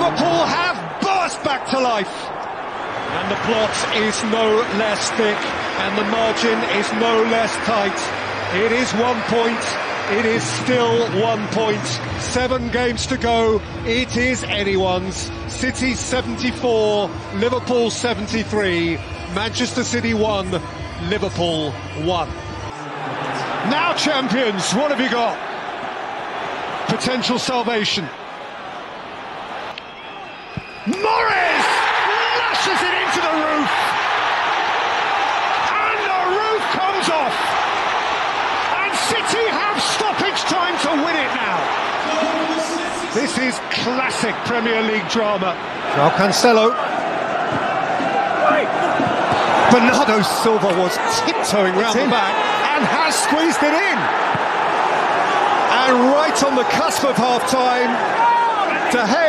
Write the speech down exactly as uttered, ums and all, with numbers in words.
Liverpool have burst back to life. And the plot is no less thick, and the margin is no less tight. It is one point. It is still one point. Seven games to go. It is anyone's. City seventy-four, Liverpool seventy-three. Manchester City one, Liverpool one. Now, champions, what have you got? Potential salvation. Morris lashes it into the roof. And the roof comes off. And City have stoppage time to win it now. This is classic Premier League drama. Joao Cancelo. Bernardo Silva was tiptoeing round the back and has squeezed it in. And right on the cusp of half-time, De Gea.